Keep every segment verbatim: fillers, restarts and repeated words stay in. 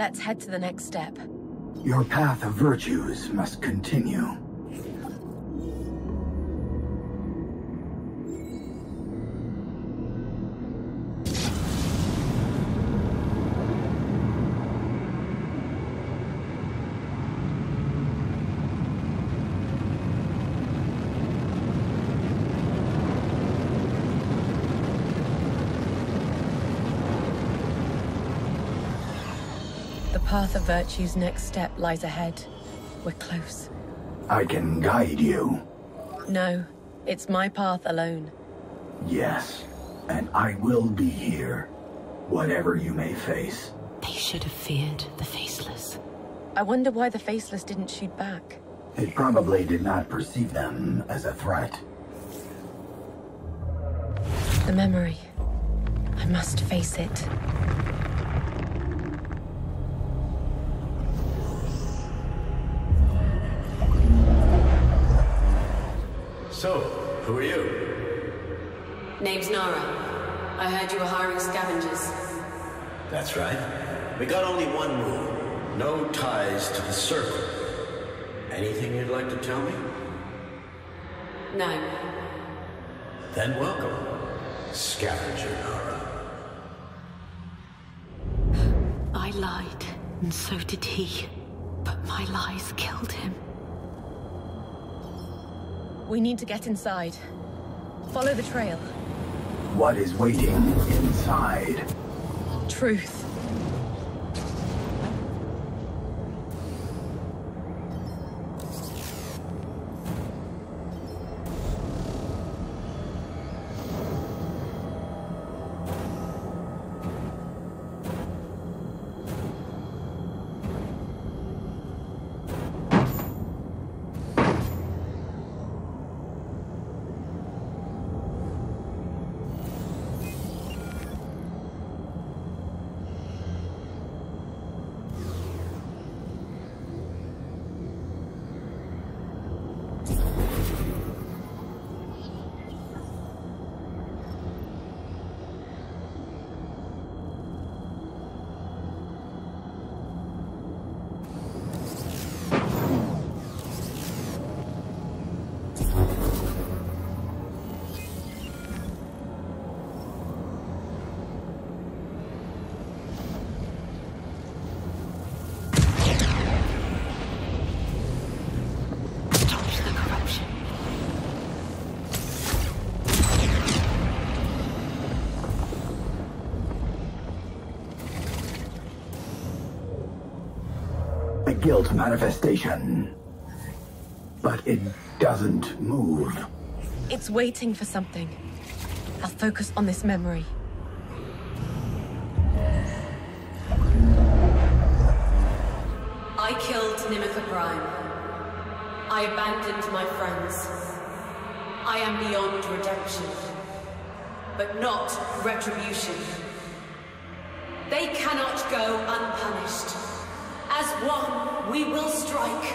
Let's head to the next step. Your path of virtues must continue. The path of virtue's next step lies ahead. We're close. I can guide you. No, it's my path alone. Yes, and I will be here, whatever you may face. They should have feared the Faceless. I wonder why the Faceless didn't shoot back. It probably did not perceive them as a threat. The memory. I must face it. So, who are you? Name's Nara. I heard you were hiring scavengers. That's right. We got only one rule. No ties to the Circle. Anything you'd like to tell me? No. Then welcome, Scavenger Nara. I lied, and so did he. But my lies killed him. We need to get inside. Follow the trail. What is waiting inside? Truth. Guilt manifestation, but it doesn't move. It's waiting for something. I'll focus on this memory. I killed Nimica Prime. I abandoned my friends. I am beyond redemption, but not retribution. They cannot go unpunished. As one, we will strike.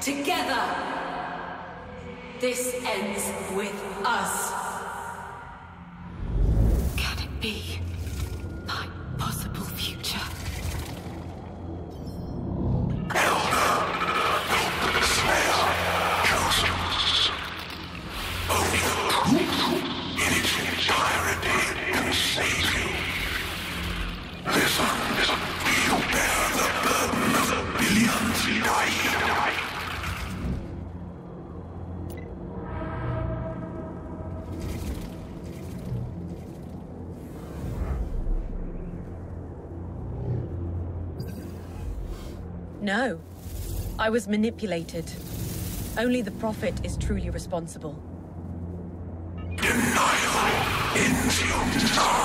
Together. This ends with us. Can it be my possible future? Elder Slayer Chorus. Only truth in its entirety can save you. Listen, listen. You bear the burden of the billions dying. No. I was manipulated. Only the Prophet is truly responsible. Denial ends you now.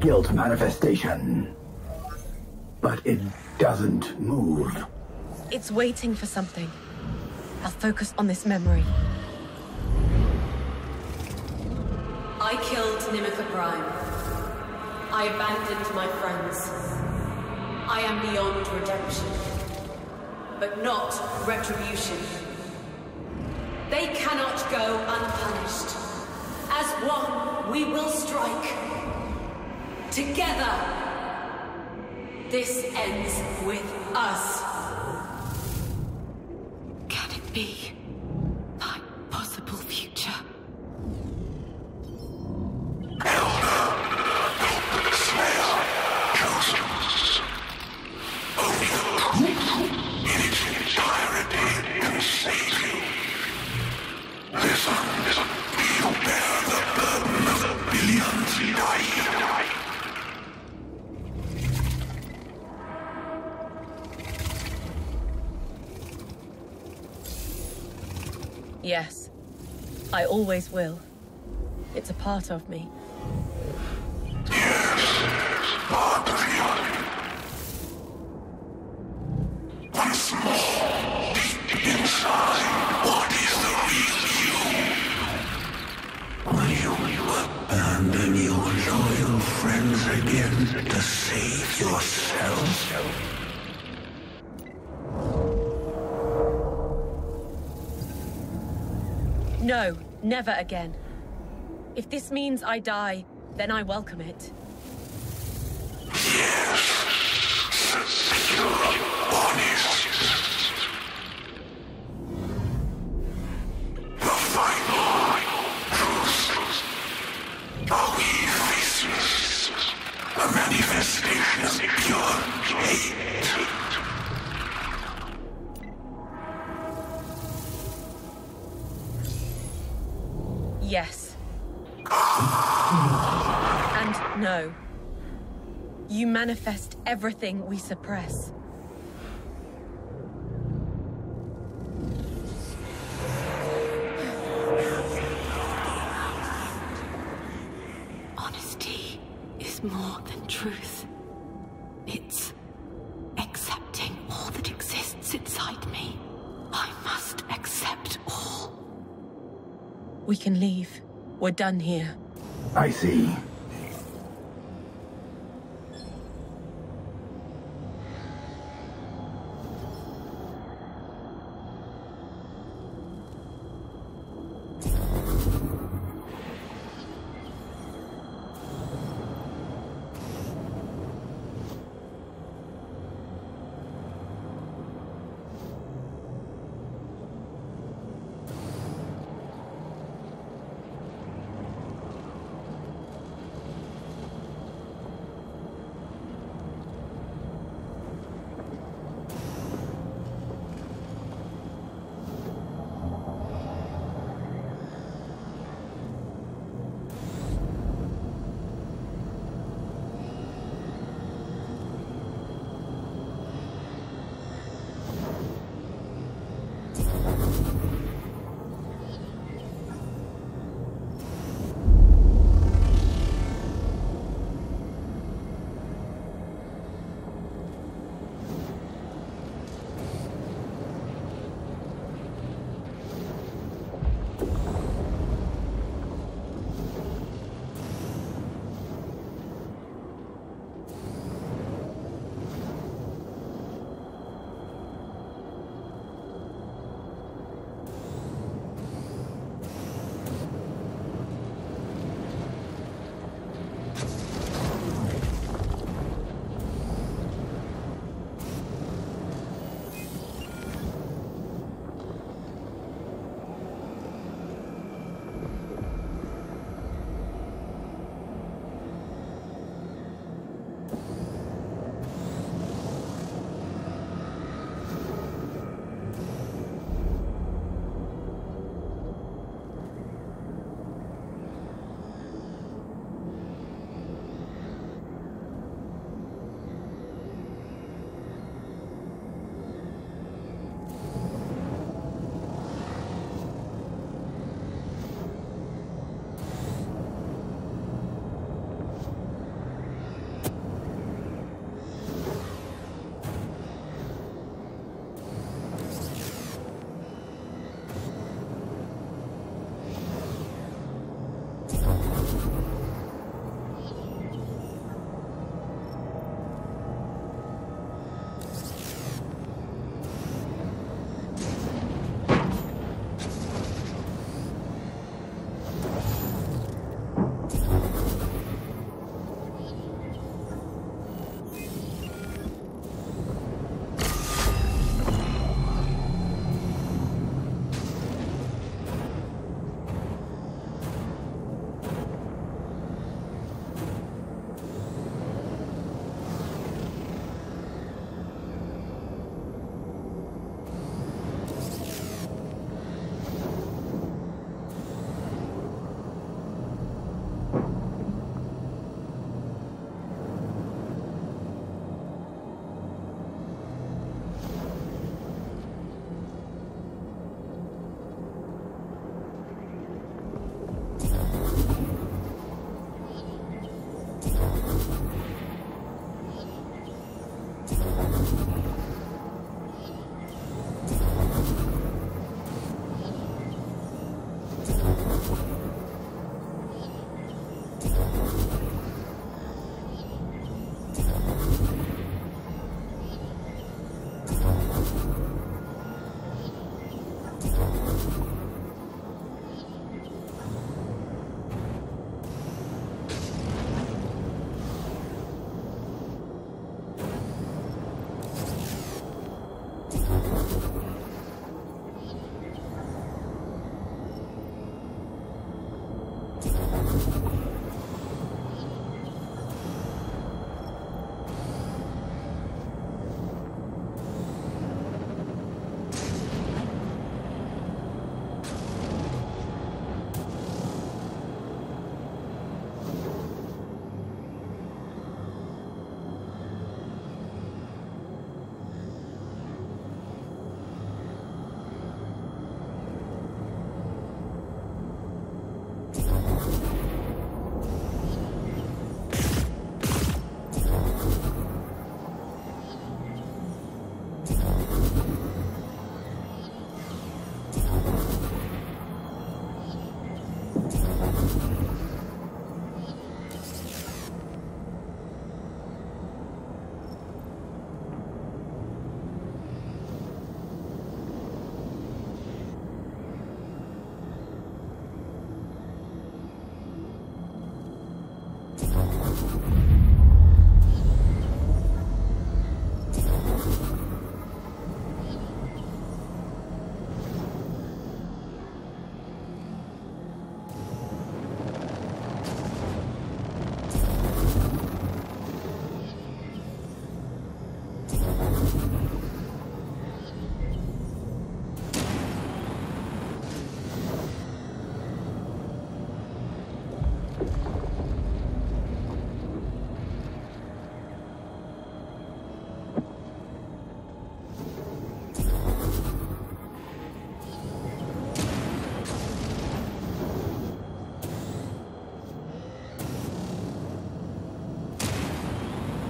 Guilt manifestation, but it doesn't move. It's waiting for something. I'll focus on this memory. I killed Nimica Prime. I abandoned my friends. I am beyond redemption, but not retribution. They cannot go unpunished. As one, we will strike. Together. This ends with us. Can it be? Yes, I always will. It's a part of me. Yes, part of you. Once more, deep inside, what is the real you? Will you abandon your loyal friends again to save yourself? No, never again. If this means I die, then I welcome it. Yes, secure bodies. The final truth. Are we faceless? A manifestation of pure hate. Yes. And no. You manifest everything we suppress. Honesty is more than truth. It's accepting all that exists inside me. I must accept all. We can leave. We're done here. I see.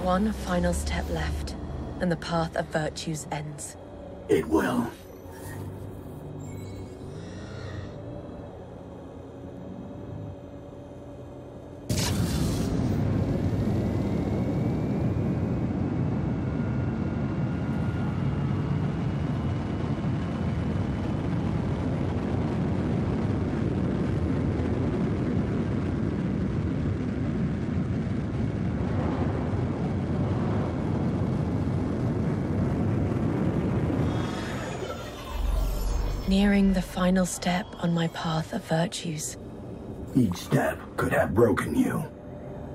One final step left, and the path of virtues ends. It will. Nearing the final step on my path of virtues. Each step could have broken you,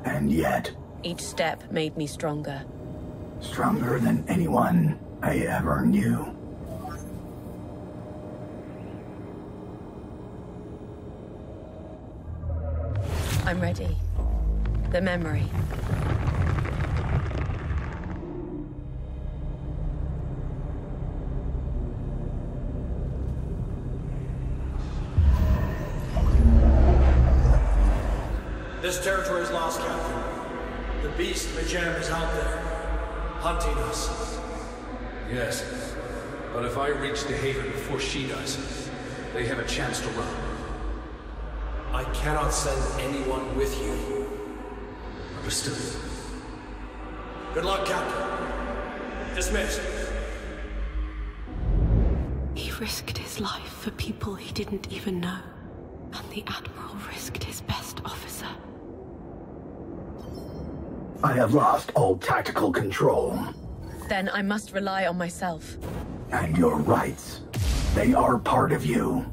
and yet... Each step made me stronger. Stronger than anyone I ever knew. I'm ready. The memory. This territory is lost, Captain. The beast Majan is out there, hunting us. Yes, but if I reach the haven before she does, they have a chance to run. I cannot send anyone with you. Understood. Good luck, Captain. Dismissed. He risked his life for people he didn't even know, and the Admiral risked his best officer. I have lost all tactical control. Then I must rely on myself. And your rights. They are part of you.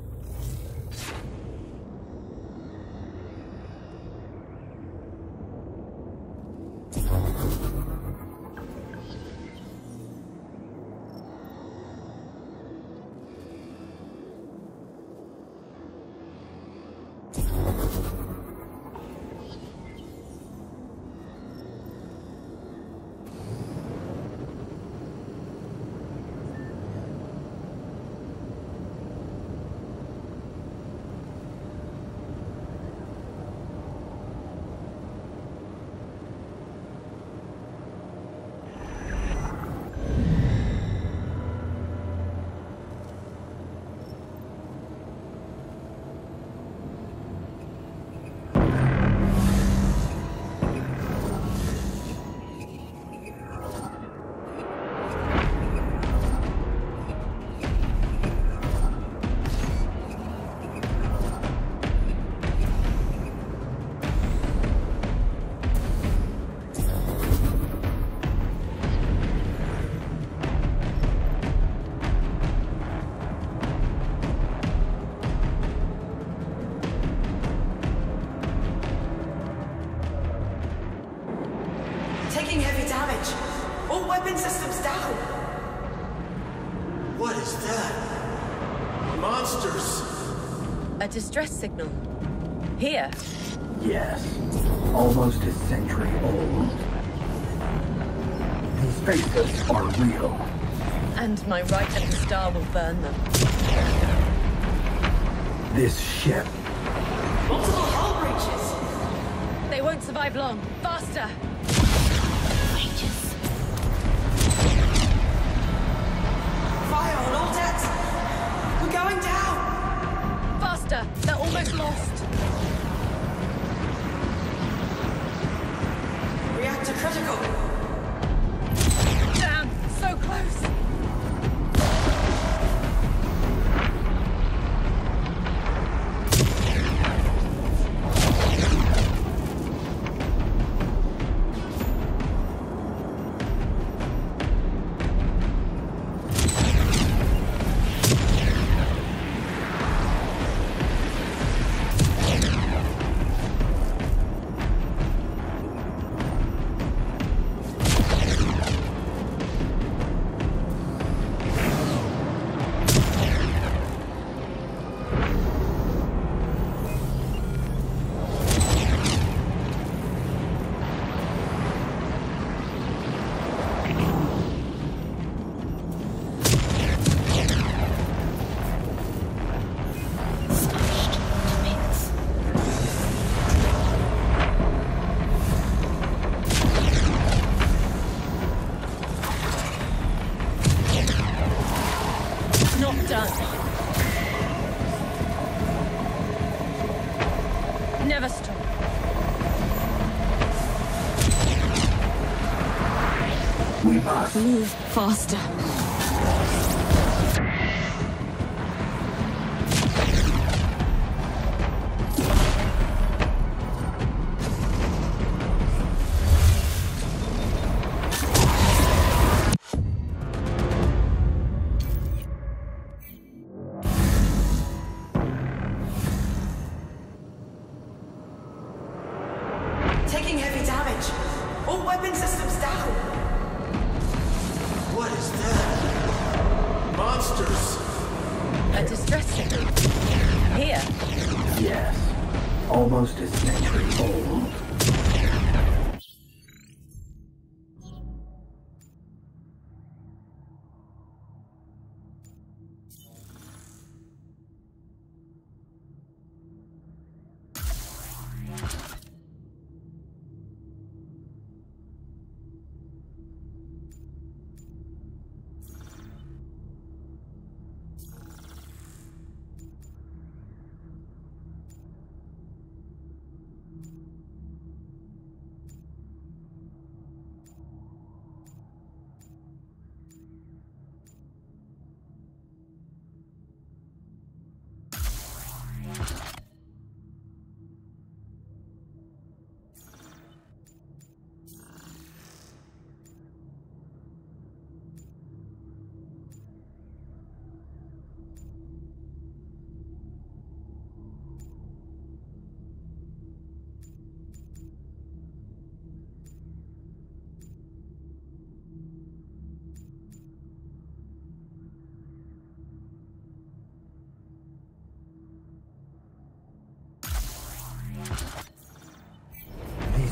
A distress signal. Here. Yes. Almost a century old. These faces are real. And my right at the star will burn them. This ship. Multiple hull breaches. They won't survive long. Faster. Breaches. Fire on all decks. We're going down. They're almost lost. Reactor critical. Damn, so close. Move faster. Taking heavy damage. All weapon systems down. What is that? Monsters. A distress signal. Here. Yes. Almost a century old.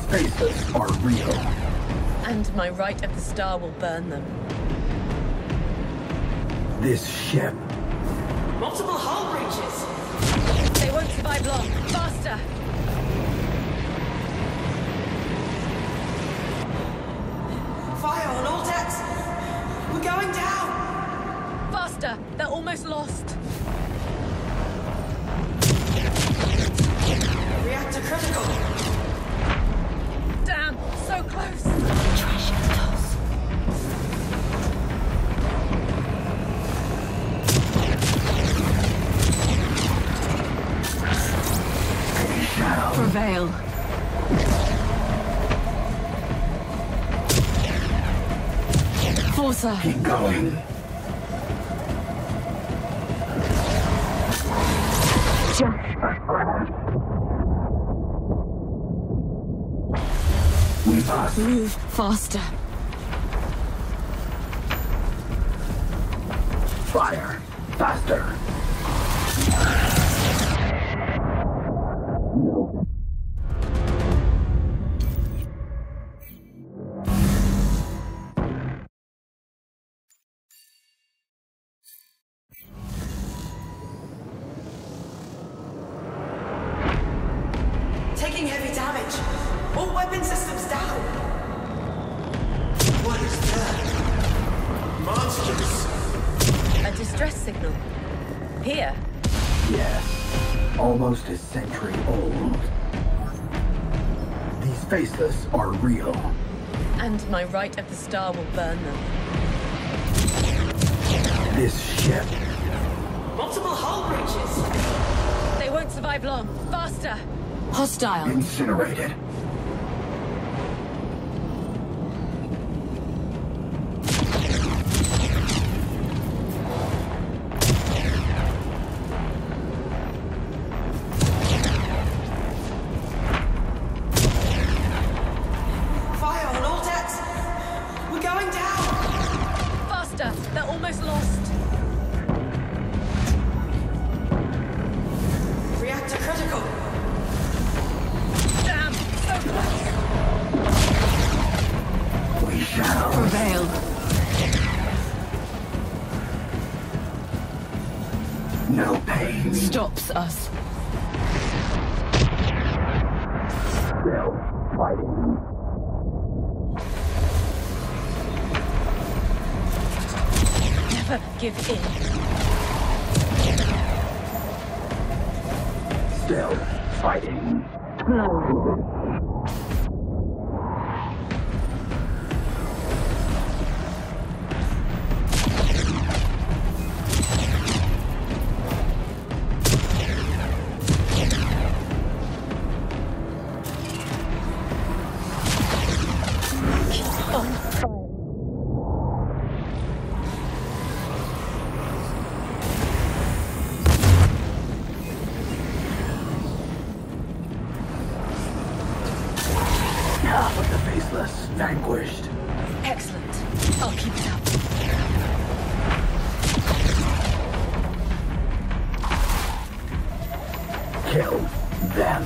Faces are real. And my right at the star will burn them. This ship. Multiple hull breaches. They won't survive long. Faster. Fire on all decks. We're going down. Faster. They're almost lost. Reactor critical. So close! Trash is close. They shall prevail. Forza. Keep going. Jump. Move faster. Fire. Faster. Taking heavy damage. All weapon systems down. What is that? Monsters. A distress signal. Here. Yes. Almost a century old. These faceless are real. And my right at the star will burn them. This ship. Multiple hull breaches. They won't survive long. Faster. Hostile. Incinerated. No pain stops us. Still fighting. Never give in. Still fighting. No. half of the faceless vanquished. Excellent. I'll keep it up. Kill them.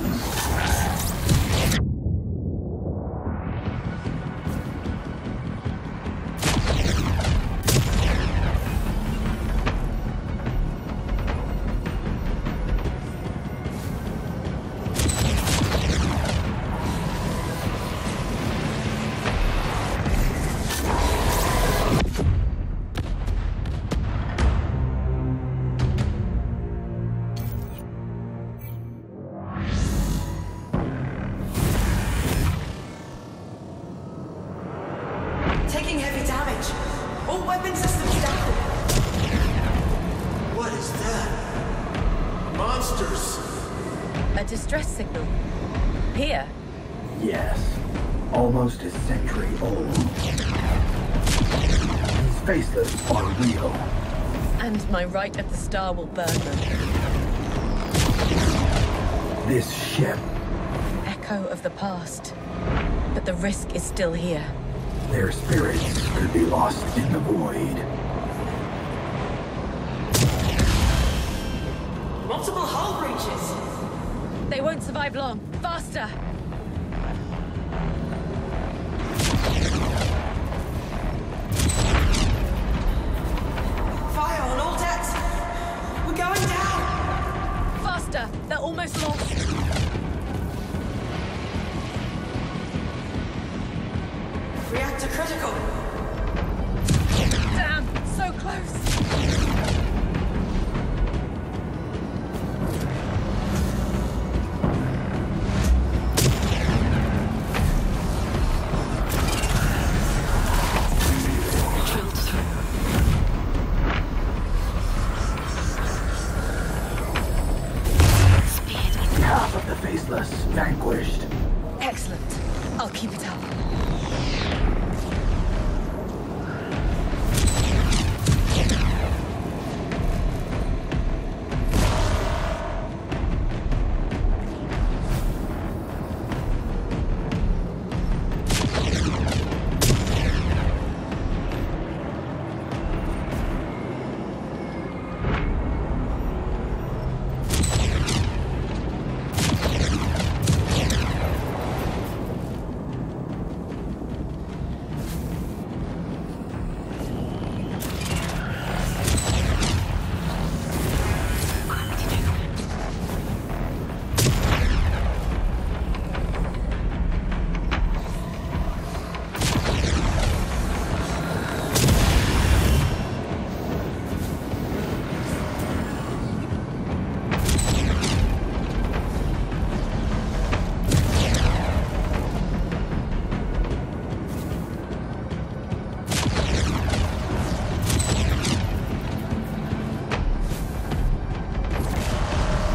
Right at the star will burn them. This ship. Echo of the past. But the risk is still here. Their spirits could be lost in the void. Multiple hull breaches! They won't survive long. Faster!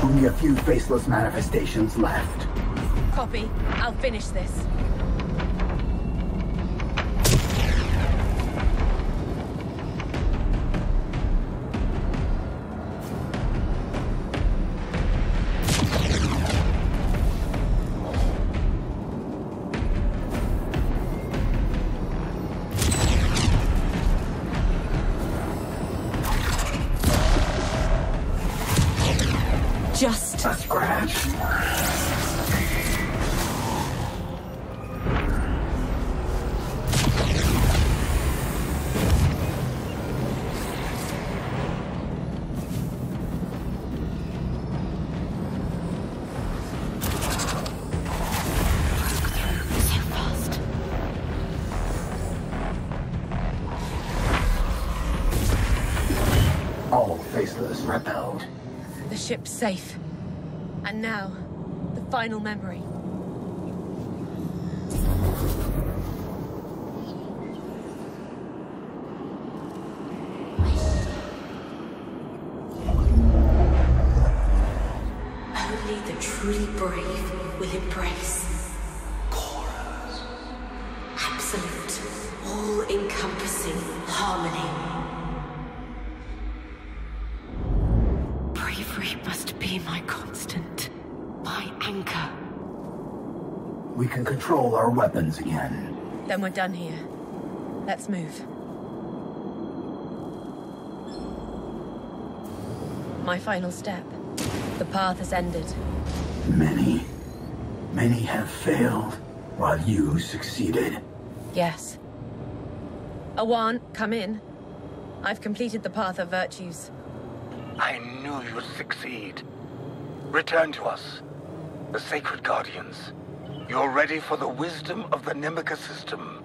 Only a few faceless manifestations left. Copy. I'll finish this. Ship safe. And now, the final memory. Only the truly brave will embrace. Chorus. Absolute, all-encompassing harmony. Must be my constant, my anchor. we can control our weapons again. Then we're done here. Let's move. My final step. The path has ended. Many, many have failed, while you succeeded. Yes. Awan, come in. I've completed the path of virtues. I knew you'd succeed. Return to us, the Sacred Guardians. You're ready for the wisdom of the Nimica system.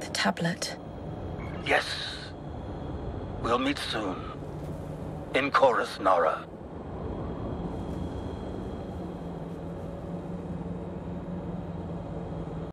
The tablet. Yes. We'll meet soon. In Corus, Nara.